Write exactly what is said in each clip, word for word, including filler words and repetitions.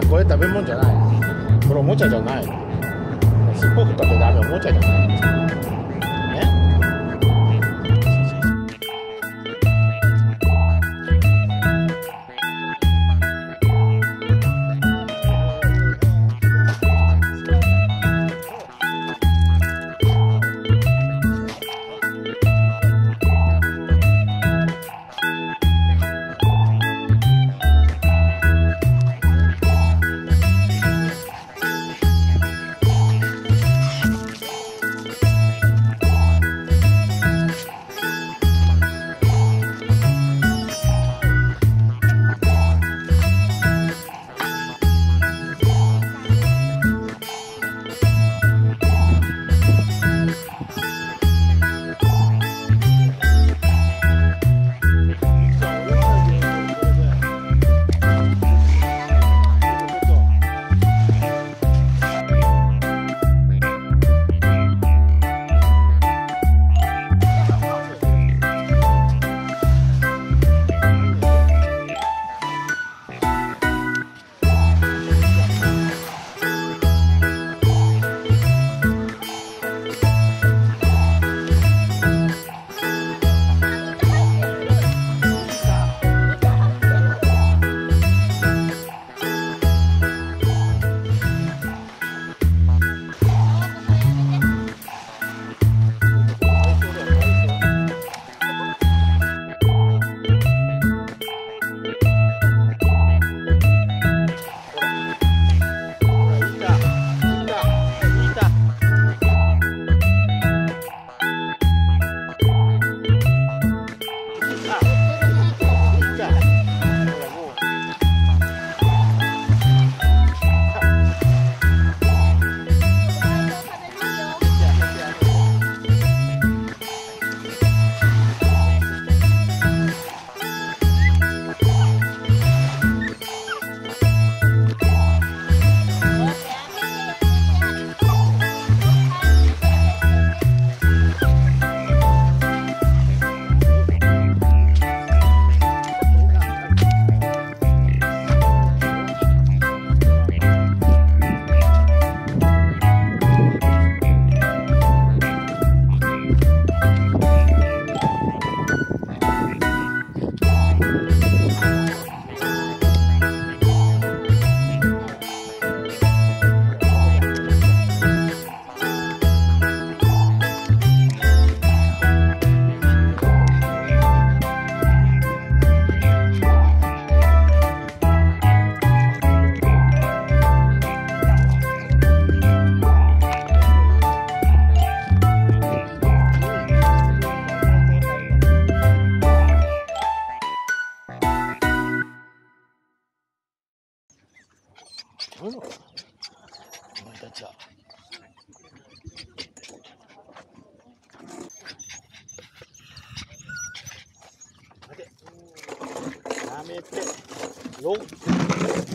な、これ食べ物じゃない、これおもちゃじゃない、すっぽくかけダメ、おもちゃじゃない。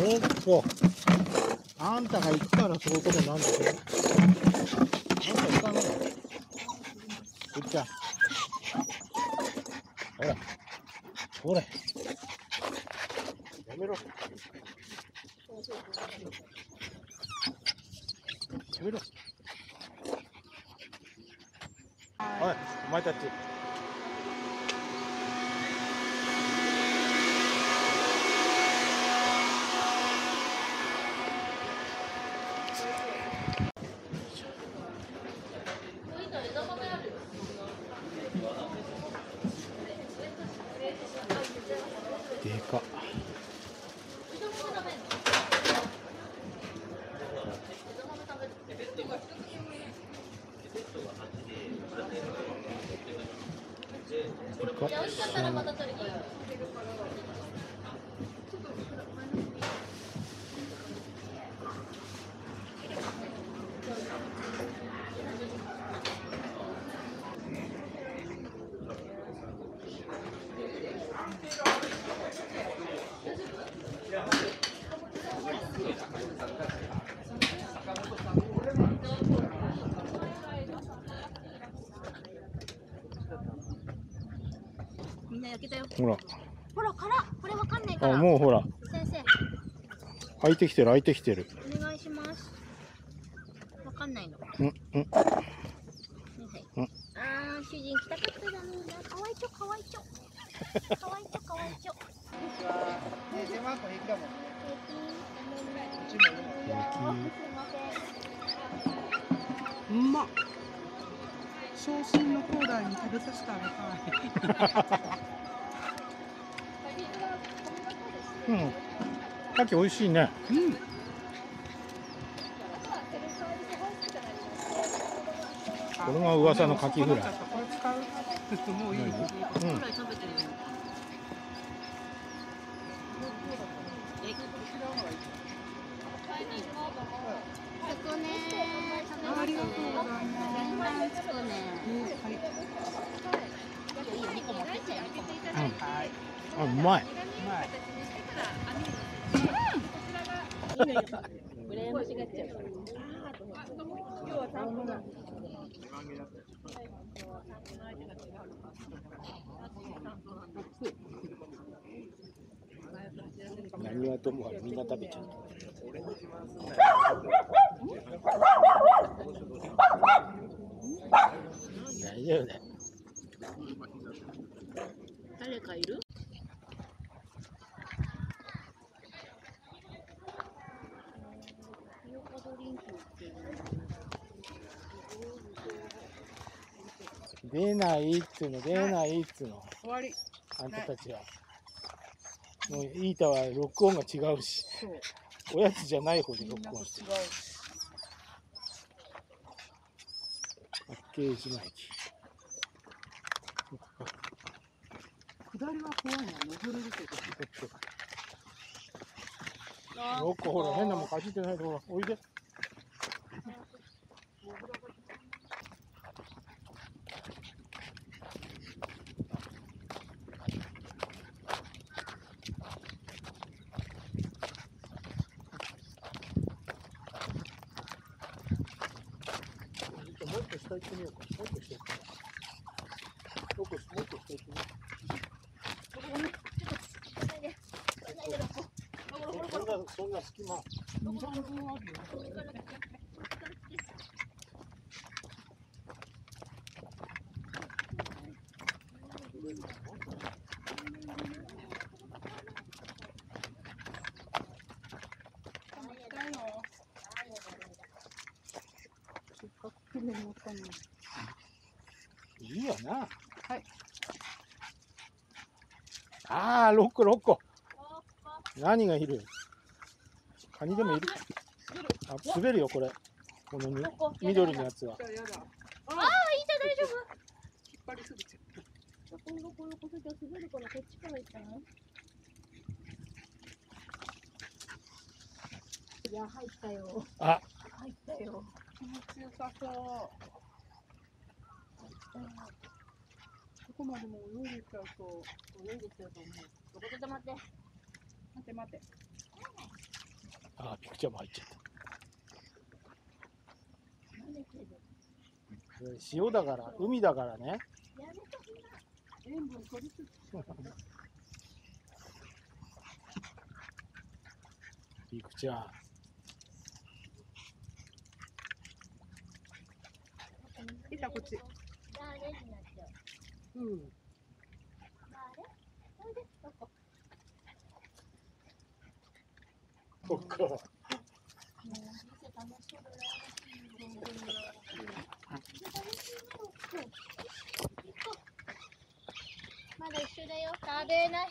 よっこあんたが言ったらそういうことなんだけど、あんた行かないよこっちゃん、ほらほらやめろやめろ、おいお前たちほらほら、からこれわかんないから、もうほら先生開いてきてる、開いてきてる。お願いします。わかんないの。うんうん。はいはい。うん、ああ、主人来たかっただね。かわいちょ、かわいちょ。かわいちょ、かわいちょ。こんにちは。ね、手間は平気だもんね。平気。うちも平気。すいません。うまっ。昇進の高台に食べさせてあげたい。うん。カキ美味しいね。うん。これが噂のカキフライ。もういい。うん。ありがとうございます。あ、うまい。何はともあれみんな食べちゃう。大丈夫だよ。誰かいる？出ないっつうの、出ないっつうの。終わり。あんたたちは。もうイータは録音が違うし。おやつじゃない方で録音してる。八景島駅。下りは怖いな、登れるけど。よくほら、変なもんかじってないでほら、おいで。もう一個していくね。そんな隙間。いいよな。はい。ああ、六個六個。何がいる？カニでもいる。あ、滑るよこれ。この緑のやつは。ああ、いいじゃん大丈夫。引っ張りすぎちゃう。今度この子たちは滑るからこっちから行ったの。いや入ったよ。あ。入ったよ。気持ちよさそう。どこまでも泳いでちゃうと泳いでちゃうと思う。どこで止まって。待って待って。ああ、ピクチャーも入っちゃった。塩だから、海だからね。塩分取りすぎ。ピクチャー。いたこっち。うん。こっから。まだ一緒だよ。食べない。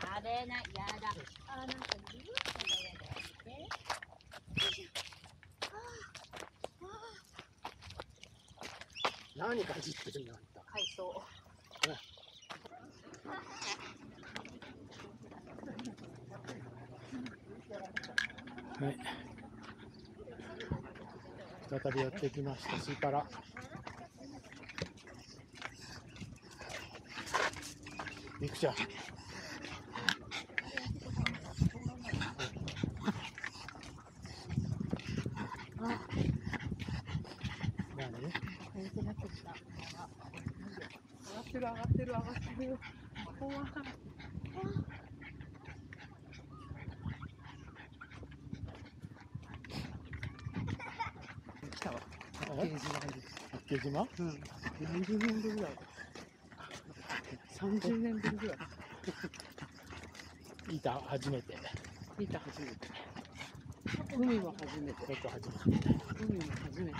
食べない。やだ。あ、なんか自分からやだって。何かじってるんだ。海藻。はい。再びやってきましたシーパラ。ビクちゃん。上がってる上がってる。怖い。八景島。うん。よんじゅうねんぶりぐらい。さんじゅうねんぶりぐらい。板初めて。板初めて。海も初めて。海も初めて。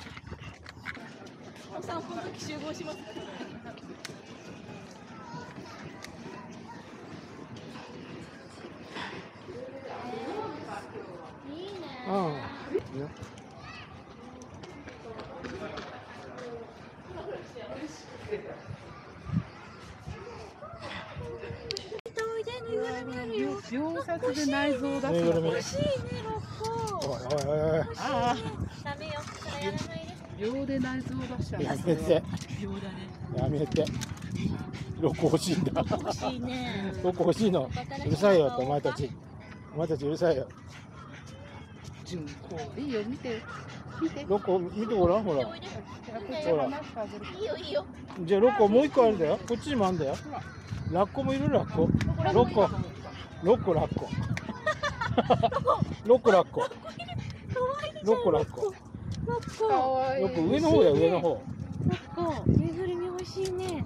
おさんこの時集合します。うん。いいよ。秒殺で内臓だけど欲しいね、ろっこ。おいおいおいおい。ああ。ダメよ。それやらないで。秒で内臓出したんだ。秒だね。やめて。ろっこ欲しいんだ。欲しいね。ろっこ欲しいの。うるさいよってお前たち。お前たちうるさいよ。純子。いいよ見て。見て。ろっこ見てごらんほら。ほら。いいよいいよ。じゃあろっこもういっこあるんだよ。こっちにもあるんだよ。ラッコもいるラッコ。ろっこ。六個ラッコ。六個ラッコ。六個ラッコ。六個上の方だよ上の方。六個。ぬいぐるみ欲しいね。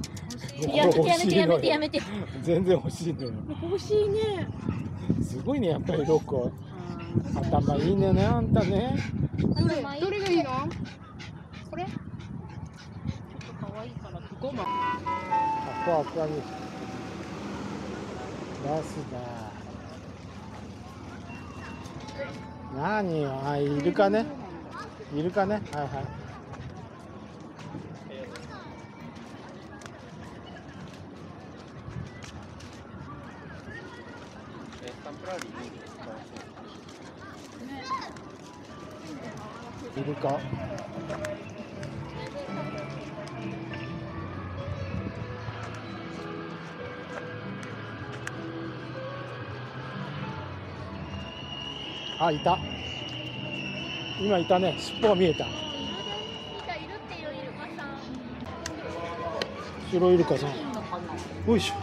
やめてやめてやめてやめて。全然欲しいね。欲しいね。すごいねやっぱりろっこ。頭いいねねあんたね。どれがいいの？これ？ちょっと可愛いからごまん。あっこあっこ。バスだ。なによ、あ、イルカね。イルカね、はいはい。イルカ。あ、いた。今いたね、尻尾が見えた。白イルカさん。おいしょ。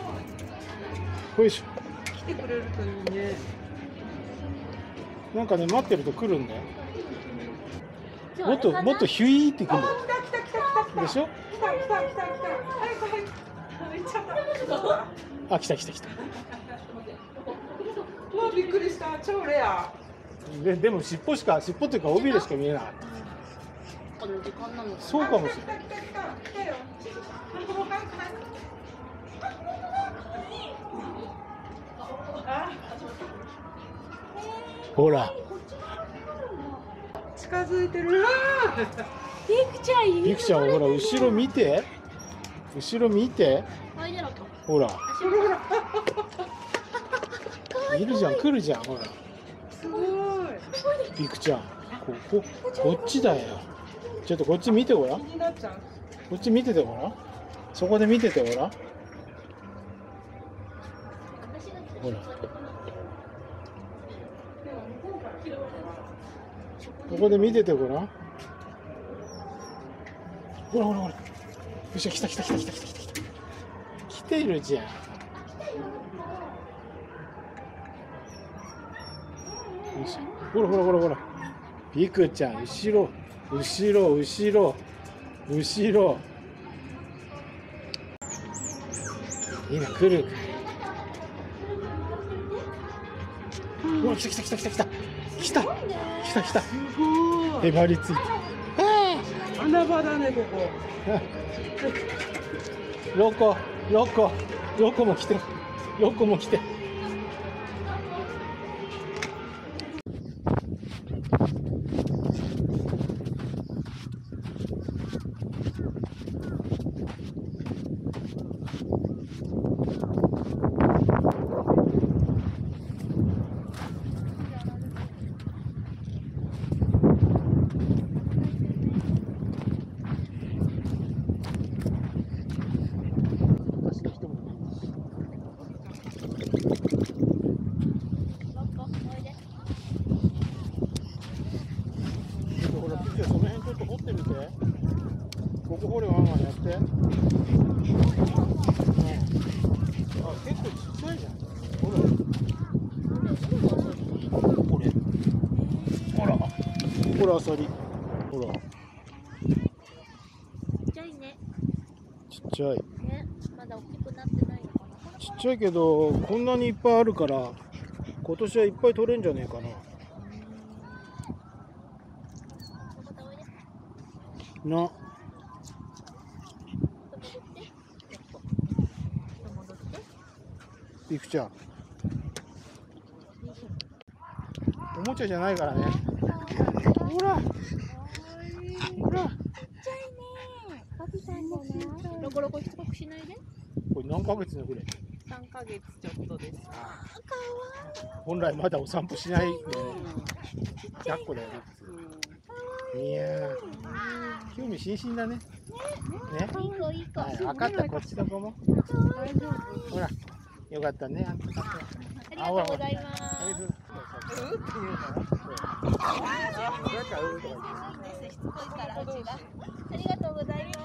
おいしょ。来てくれるといいね。なんかね、待ってると来るんだよ。もっと、もっとヒュイーって来るんだよ。でしょ。あ、来た来た来た。もうびっくりした、超レア。で、でも尻尾しか、尻尾というか尾びれしか見えなかった。そうかもしれない。ほら。近づいてる。ピクちゃんいる。ピクちゃん、ほら、後ろ見て。後ろ見て。ほら。いるじゃん、来るじゃん、ほら。すごい。ピクちゃん、ここ、こっちだよ。ちょっとこっち見てごらん。こっち見ててごらん。そこで見ててごらん。ほら。ここで見ててごらん。ほらほらほら。よっしゃ、来た来た来た来た来た来た。来てるじゃん。ほらほらほらほら、ピクちゃん、後ろ、後ろ、後ろ、後ろ。今来る。うわ、来た来た来た来た来た。来た。来た来た。へばりついて。穴場だね、ここ。ロコ、ロコ、ロコも来て。ロコも来て。ほら、アサリ。ほら。ちっちゃい。ね、まだ大きくなってないのかな。ちっちゃいけどこんなにいっぱいあるから今年はいっぱい取れんじゃねえかな。な。いくちゃん。おもちゃじゃないからね。ほら。ほら。ロコロコしつこくしないで。これ何ヶ月のぐらい？三ヶ月ちょっとです。本来まだお散歩しない。抱っこだよね。いやー、興味津々だね。ね。分かった、こっちの子も。ほら、よかったね。ありがとうございます。ありがとうございます。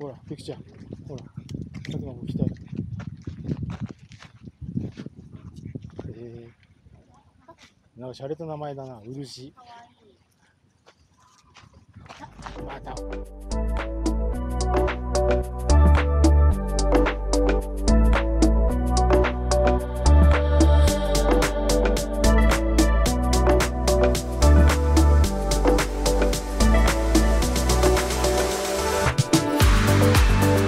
ほら、ピクちゃん、ほら、佐久間も来た。えー、なんか洒落た名前だな、漆。また。We'll be right back.